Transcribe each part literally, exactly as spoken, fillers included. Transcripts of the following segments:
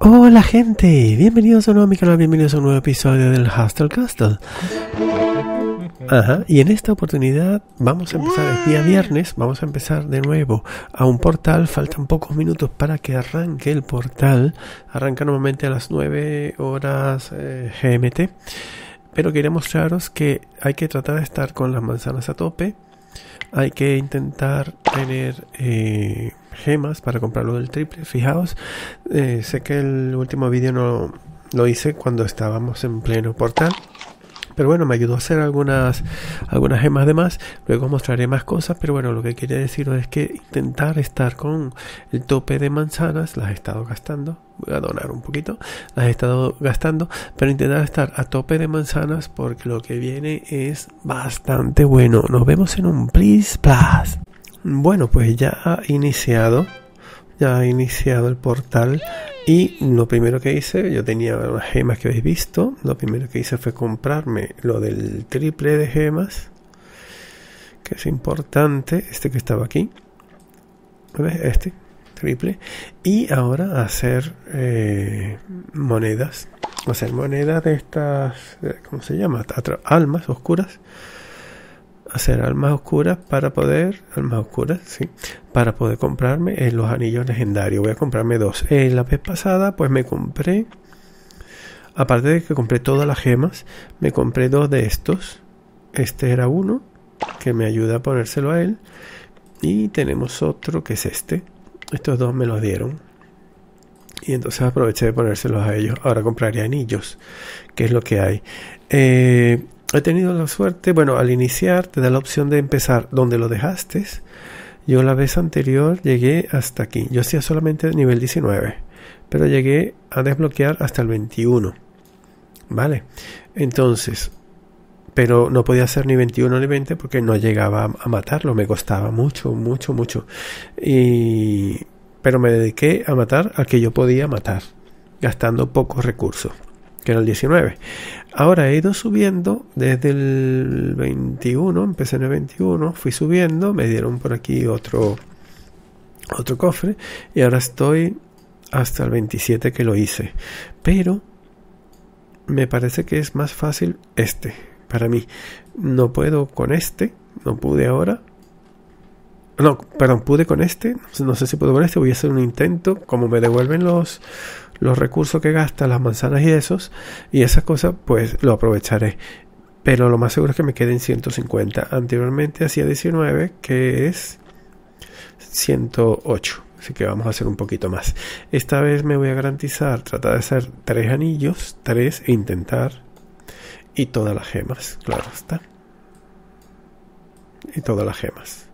Hola gente, bienvenidos a un nuevo mi canal, bienvenidos a un nuevo episodio del Hustle Castle. Ajá, y en esta oportunidad vamos a empezar el día viernes, vamos a empezar de nuevo a un portal. Faltan pocos minutos para que arranque el portal. Arranca normalmente a las nueve horas eh, G M T, pero quería mostraros que hay que tratar de estar con las manzanas a tope. Hay que intentar tener eh, gemas para comprarlo del triple. Fijaos, eh, sé que el último vídeo no lo hice cuando estábamos en pleno portal, pero bueno, me ayudó a hacer algunas, algunas gemas de más. Luego os mostraré más cosas, pero bueno, lo que quería deciros es que intentar estar con el tope de manzanas. Las he estado gastando, voy a donar un poquito, las he estado gastando, pero intentar estar a tope de manzanas porque lo que viene es bastante bueno. Nos vemos en un Please Plus. Bueno, pues ya ha iniciado, ya ha iniciado el portal y lo primero que hice, yo tenía unas gemas que habéis visto, lo primero que hice fue comprarme lo del triple de gemas, que es importante, este que estaba aquí, ¿ves? Este triple, y ahora hacer eh, monedas, hacer monedas de estas, ¿cómo se llama? Almas oscuras, hacer almas oscuras para poder, almas oscuras, sí, para poder comprarme eh, los anillos legendarios. Voy a comprarme dos. Eh, la vez pasada pues me compré, aparte de que compré todas las gemas, me compré dos de estos. Este era uno, que me ayuda a ponérselo a él, y tenemos otro que es este. Estos dos me los dieron y entonces aproveché de ponérselos a ellos. Ahora compraré anillos, que es lo que hay. eh, He tenido la suerte, bueno, al iniciar te da la opción de empezar donde lo dejaste. Yo la vez anterior llegué hasta aquí. Yo hacía solamente nivel diecinueve, pero llegué a desbloquear hasta el veintiuno. Vale, entonces, pero no podía hacer ni veintiuno ni veinte porque no llegaba a matarlo. Me costaba mucho, mucho, mucho. Y, pero me dediqué a matar al que yo podía matar, gastando pocos recursos, que era el diecinueve. Ahora he ido subiendo desde el veintiuno, empecé en el veintiuno, fui subiendo, me dieron por aquí otro otro cofre y ahora estoy hasta el veintisiete que lo hice, pero me parece que es más fácil este, para mí. No puedo con este, no pude ahora. No, perdón, pude con este, no sé si puedo con este, voy a hacer un intento, como me devuelven los, los recursos que gastan, las manzanas y esos, y esas cosas, pues lo aprovecharé. Pero lo más seguro es que me queden ciento cincuenta. Anteriormente hacía diecinueve, que es ciento ocho, así que vamos a hacer un poquito más. Esta vez me voy a garantizar, tratar de hacer tres anillos, tres, e intentar, y todas las gemas, claro está. Y todas las gemas.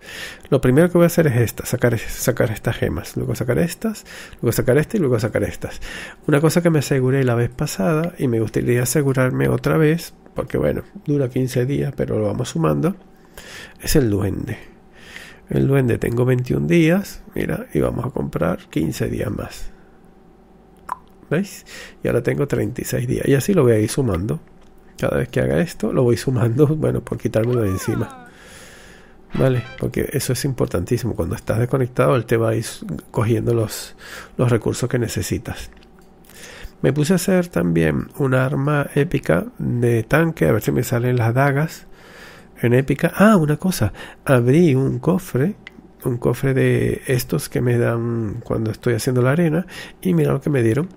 Lo primero que voy a hacer es esta, sacar, sacar estas gemas, luego sacar estas, luego sacar esta y luego sacar estas. Una cosa que me aseguré la vez pasada y me gustaría asegurarme otra vez, porque bueno, dura quince días, pero lo vamos sumando, es el duende. El duende tengo veintiún días, mira, y vamos a comprar quince días más. ¿Veis? Y ahora tengo treinta y seis días y así lo voy a ir sumando. Cada vez que haga esto lo voy sumando, bueno, por quitármelo de encima. Vale, porque eso es importantísimo. Cuando estás desconectado, él te va a ir cogiendo los, los recursos que necesitas. Me puse a hacer también una arma épica de tanque, a ver si me salen las dagas en épica. Ah, una cosa, abrí un cofre, un cofre de estos que me dan cuando estoy haciendo la arena, y mira lo que me dieron,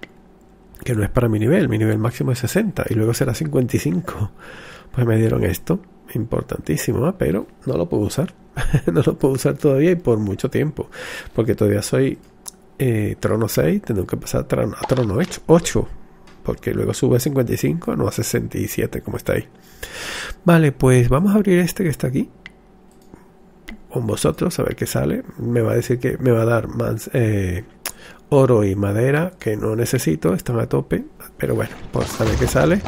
que no es para mi nivel, mi nivel máximo es sesenta y luego será cincuenta y cinco. Pues me dieron esto, importantísimo, ¿eh? Pero no lo puedo usar. No lo puedo usar todavía y por mucho tiempo, porque todavía soy eh, trono seis, tengo que pasar a trono, a trono ocho, porque luego sube a cincuenta y cinco, no a sesenta y siete como está ahí. Vale, pues vamos a abrir este que está aquí con vosotros, a ver qué sale. Me va a decir que me va a dar más eh, oro y madera, que no necesito, están a tope, pero bueno, por saber qué sale.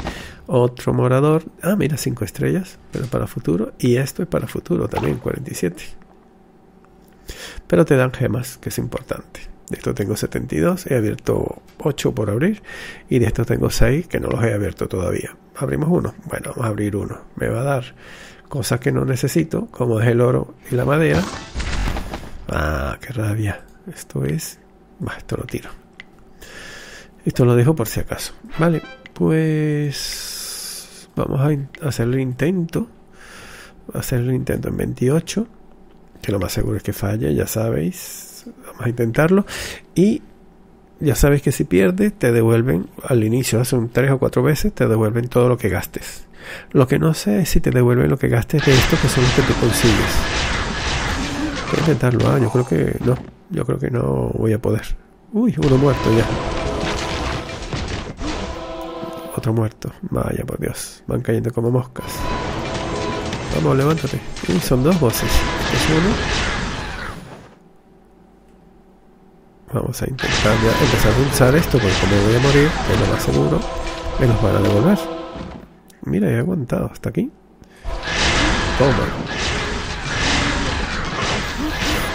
Otro morador, ah mira, cinco estrellas, pero para futuro, y esto es para futuro también, cuarenta y siete, pero te dan gemas, que es importante. De esto tengo setenta y dos, he abierto ocho por abrir, y de estos tengo seis que no los he abierto todavía. Abrimos uno, bueno, vamos a abrir uno. Me va a dar cosas que no necesito, como es el oro y la madera. Ah, qué rabia, esto es, bah, esto lo tiro. Esto lo dejo por si acaso. Vale, pues vamos a hacer el intento. Hacer el intento en veintiocho, que lo más seguro es que falle, ya sabéis. Vamos a intentarlo. Y ya sabéis que si pierdes, te devuelven al inicio, hace un tres o cuatro veces, te devuelven todo lo que gastes. Lo que no sé es si te devuelven lo que gastes de estos que son los que tú consigues. Voy a intentarlo. Ah, yo creo que no. Yo creo que no voy a poder. Uy, uno muerto ya. Otro muerto. Vaya, por Dios. Van cayendo como moscas. Vamos, levántate. Uy, son dos voces. Es uno. Vamos a intentar ya empezar a usar esto, porque como voy a morir, es lo más seguro, me los van a devolver. Mira, he aguantado hasta aquí. Toma.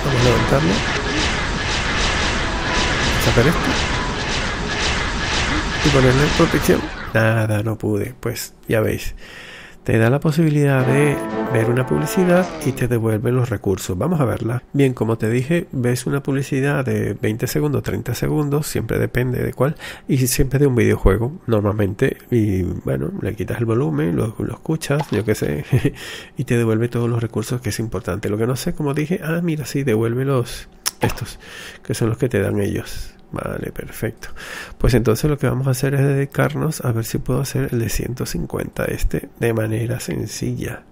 Vamos a levantarlo. Sacar esto. Y ponerle protección. Nada, no pude. Pues ya veis. Te da la posibilidad de ver una publicidad y te devuelven los recursos. Vamos a verla. Bien, como te dije, ves una publicidad de veinte segundos, treinta segundos, siempre depende de cuál, y siempre de un videojuego, normalmente. Y bueno, le quitas el volumen, lo, lo escuchas, yo qué sé, y te devuelve todos los recursos, que es importante. Lo que no sé, como dije, ah, mira, sí, devuelve los estos, que son los que te dan ellos. Vale, perfecto. Pues entonces lo que vamos a hacer es dedicarnos a ver si puedo hacer el de ciento cincuenta, este, de manera sencilla.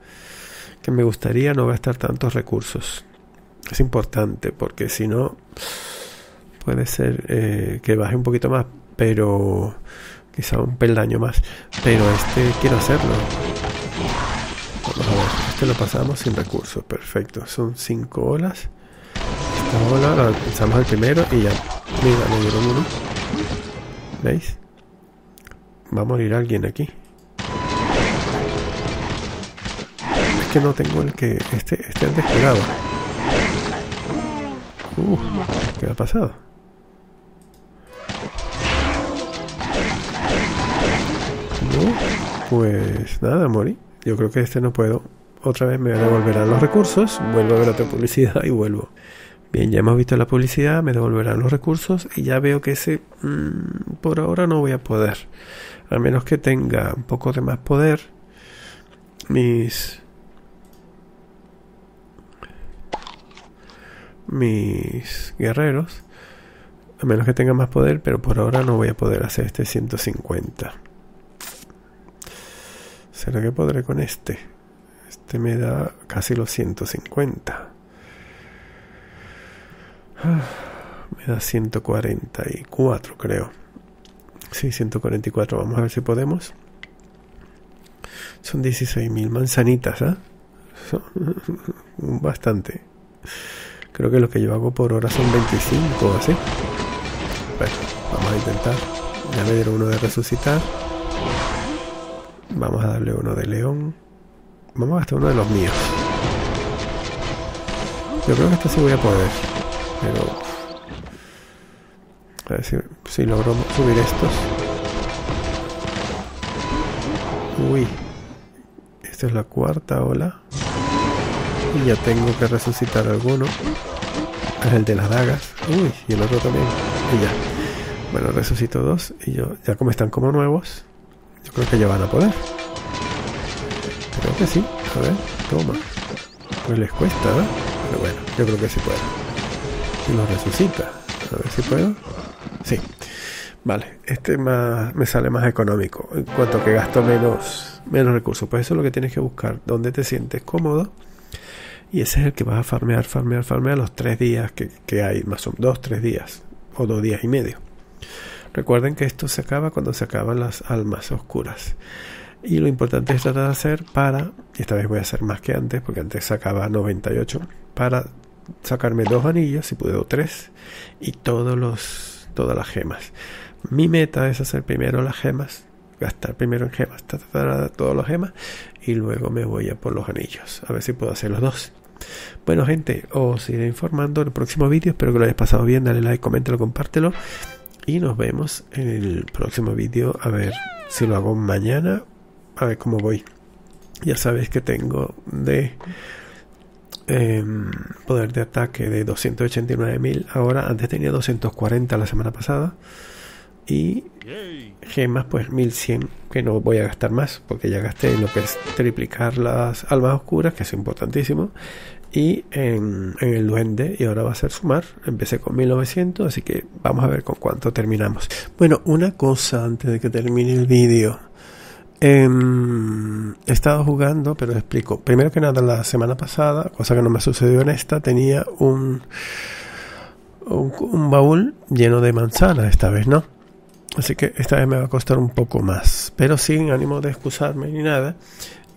Que me gustaría no gastar tantos recursos. Es importante, porque si no, puede ser eh, que baje un poquito más, pero quizá un peldaño más. Pero este quiero hacerlo. Vamos a ver, este lo pasamos sin recursos, perfecto. Son cinco olas. Esta ola la alcanzamos el primero y ya. Mira, me dieron uno. ¿Veis? Va a morir alguien aquí. Es que no tengo el que... Este es este el despegado. Uh, ¿qué ha pasado? No, pues nada, morí. Yo creo que este no puedo. Otra vez me devolverán los recursos. Vuelvo a ver otra publicidad y vuelvo. Bien, ya hemos visto la publicidad, me devolverán los recursos y ya veo que ese mmm, por ahora no voy a poder. A menos que tenga un poco de más poder. Mis... Mis guerreros. A menos que tenga más poder, pero por ahora no voy a poder hacer este ciento cincuenta. ¿Será que podré con este? Este me da casi los ciento cincuenta. Me da ciento cuarenta y cuatro, creo. Sí, ciento cuarenta y cuatro. Vamos a ver si podemos. Son dieciséis mil manzanitas, ¿ah? ¿eh? Bastante. Creo que lo que yo hago por hora son veinticinco o así. Bueno, vamos a intentar. Ya me dieron uno de resucitar. Vamos a darle uno de león. Vamos a gastar uno de los míos. Yo creo que hasta sí voy a poder. Pero a ver si, si logro subir estos. Uy, esta es la cuarta ola. Y ya tengo que resucitar alguno. Es el de las dagas. Uy, y el otro también. Y ya. Bueno, resucito dos. Y yo, ya como están como nuevos, yo creo que ya van a poder. Creo que sí. A ver, toma. Pues les cuesta, ¿no? Pero bueno, yo creo que sí pueden. Lo resucita. A ver si puedo. Sí. Vale. Este más, me sale más económico. En cuanto que gasto menos, menos recursos. Pues eso es lo que tienes que buscar. Donde te sientes cómodo. Y ese es el que vas a farmear, farmear, farmear los tres días que, que hay. Más o menos dos, tres días. O dos días y medio. Recuerden que esto se acaba cuando se acaban las almas oscuras. Y lo importante es tratar de hacer para... Y esta vez voy a hacer más que antes. Porque antes sacaba noventa y ocho. Para... sacarme dos anillos, si puedo tres, y todos los todas las gemas. Mi meta es hacer primero las gemas, gastar primero en gemas, tratar todas las gemas, y luego me voy a por los anillos, a ver si puedo hacer los dos. Bueno, gente, os iré informando en el próximo vídeo. Espero que lo hayáis pasado bien. Dale like, coméntalo, compártelo, y nos vemos en el próximo vídeo, a ver si lo hago mañana, a ver cómo voy. Ya sabéis que tengo de Eh, poder de ataque de doscientos ochenta y nueve mil ahora. Antes tenía doscientos cuarenta la semana pasada y gemas pues mil cien, que no voy a gastar más porque ya gasté en lo que es triplicar las almas oscuras, que es importantísimo, y en, en el duende, y ahora va a ser sumar. Empecé con mil novecientos, así que vamos a ver con cuánto terminamos. Bueno, una cosa antes de que termine el vídeo. Eh, he estado jugando, pero les explico. Primero que nada, la semana pasada, cosa que no me sucedió en esta, tenía un, un, un baúl lleno de manzanas, esta vez no. Así que esta vez me va a costar un poco más, pero sin ánimo de excusarme ni nada.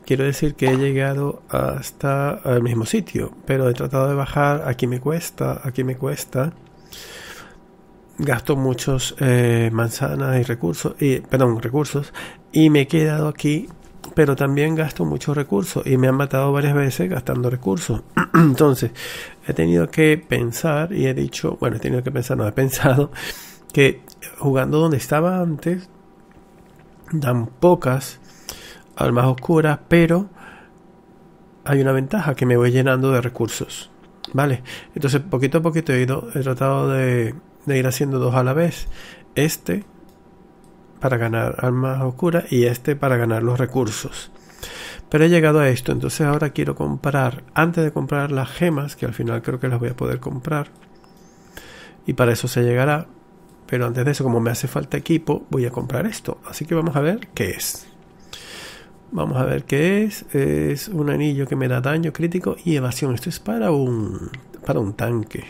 Quiero decir que he llegado hasta el mismo sitio, pero he tratado de bajar. Aquí me cuesta, aquí me cuesta. Gasto muchos eh, manzanas y recursos, y, perdón, recursos, y me he quedado aquí, pero también gasto muchos recursos y me han matado varias veces gastando recursos. Entonces, he tenido que pensar y he dicho, bueno, he tenido que pensar, no, he pensado que jugando donde estaba antes, dan pocas almas oscuras, pero hay una ventaja, que me voy llenando de recursos, ¿vale? Entonces, poquito a poquito he ido, he tratado de, de ir haciendo dos a la vez, este para ganar almas oscuras y este para ganar los recursos. Pero he llegado a esto, entonces ahora quiero comprar, antes de comprar las gemas, que al final creo que las voy a poder comprar, y para eso se llegará, pero antes de eso, como me hace falta equipo, voy a comprar esto, así que vamos a ver qué es. Vamos a ver qué es. Es un anillo que me da daño crítico y evasión. Esto es para un, para un tanque.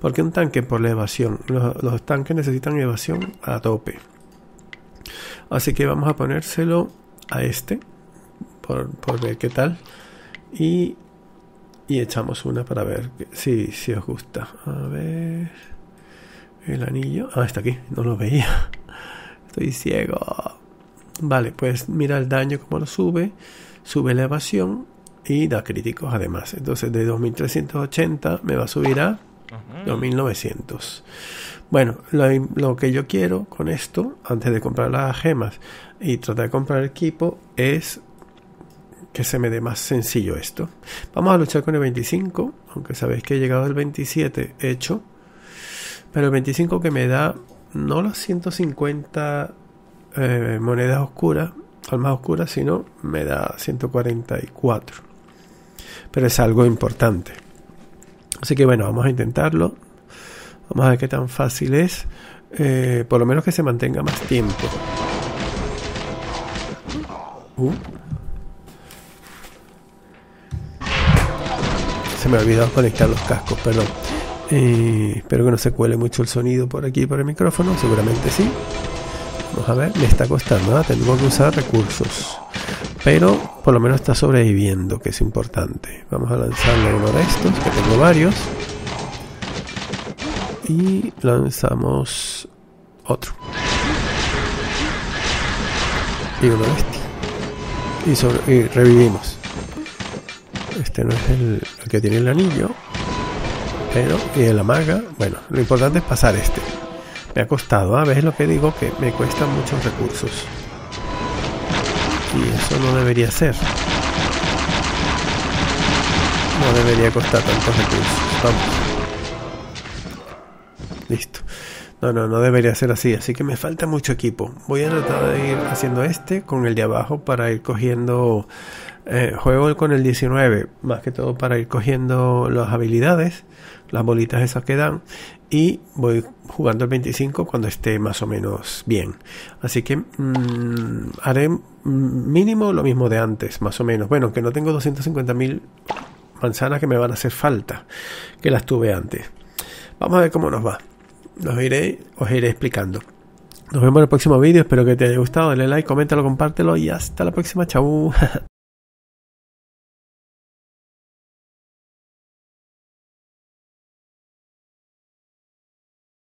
¿Por qué un tanque? Por la evasión. Los, los tanques necesitan evasión a tope. Así que vamos a ponérselo a este. Por, por ver qué tal. Y, y echamos una para ver que, si, si os gusta. A ver. El anillo. Ah, está aquí. No lo veía. Estoy ciego. Vale, pues mira el daño como lo sube, sube la evasión y da críticos además. Entonces de dos mil trescientos ochenta me va a subir a dos mil novecientos. Bueno, lo, lo que yo quiero con esto, antes de comprar las gemas y tratar de comprar el equipo, es que se me dé más sencillo esto. Vamos a luchar con el veinticinco, aunque sabéis que he llegado al veintisiete hecho, pero el veinticinco que me da no los ciento cincuenta... Eh, monedas oscuras, almas oscuras, sino me da ciento cuarenta y cuatro, pero es algo importante, así que bueno, vamos a intentarlo, vamos a ver qué tan fácil es, eh, por lo menos que se mantenga más tiempo. uh. Se me ha olvidado conectar los cascos, perdón. Eh, espero que no se cuele mucho el sonido por aquí, por el micrófono, seguramente sí. Vamos a ver, me está costando, ¿eh? Tengo que usar recursos, pero por lo menos está sobreviviendo, que es importante. Vamos a lanzarle uno de estos, que tengo varios, y lanzamos otro y uno de este, y, sobre, y revivimos. Este no es el, el que tiene el anillo, pero y la maga. Bueno, lo importante es pasar este. Me ha costado, a ver lo que digo, que me cuestan muchos recursos. Y eso no debería ser. No debería costar tantos recursos. Vamos. Listo. No, no, no debería ser así. Así que me falta mucho equipo. Voy a tratar de ir haciendo este con el de abajo para ir cogiendo... Eh, juego con el diecinueve, más que todo para ir cogiendo las habilidades, las bolitas esas que dan, y voy jugando el veinticinco cuando esté más o menos bien. Así que mmm, haré mínimo lo mismo de antes, más o menos. Bueno, que no tengo doscientas cincuenta mil manzanas que me van a hacer falta, que las tuve antes. Vamos a ver cómo nos va. Los iré, os iré explicando. Nos vemos en el próximo vídeo, espero que te haya gustado, dale like, coméntalo, compártelo y hasta la próxima, chau.